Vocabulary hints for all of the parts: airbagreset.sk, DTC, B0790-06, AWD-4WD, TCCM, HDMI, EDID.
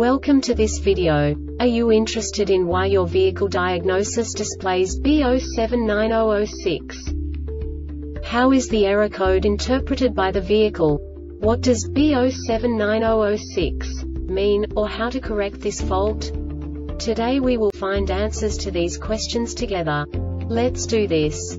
Welcome to this video. Are you interested in why your vehicle diagnosis displays B0790-06? How is the error code interpreted by the vehicle? What does B0790-06 mean, or how to correct this fault? Today we will find answers to these questions together. Let's do this.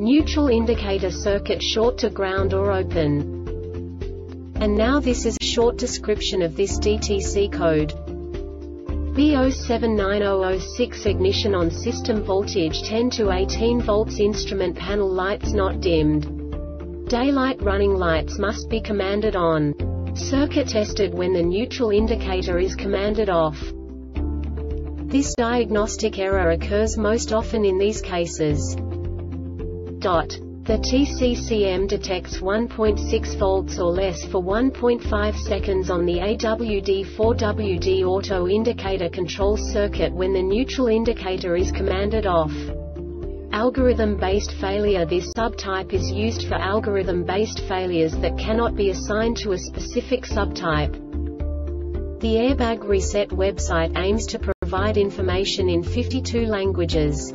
neutral indicator circuit short to ground or open. And now this is a short description of this DTC code. B0790-06 ignition on, system voltage 10 to 18 volts, instrument panel lights not dimmed. Daylight running lights must be commanded on. Circuit tested when the neutral indicator is commanded off. This diagnostic error occurs most often in these cases. The TCCM detects 1.6 volts or less for 1.5 seconds on the AWD-4WD auto indicator control circuit when the neutral indicator is commanded off. Algorithm-based failure. This subtype is used for algorithm-based failures that cannot be assigned to a specific subtype. The Airbag Reset website aims to provide information in 52 languages.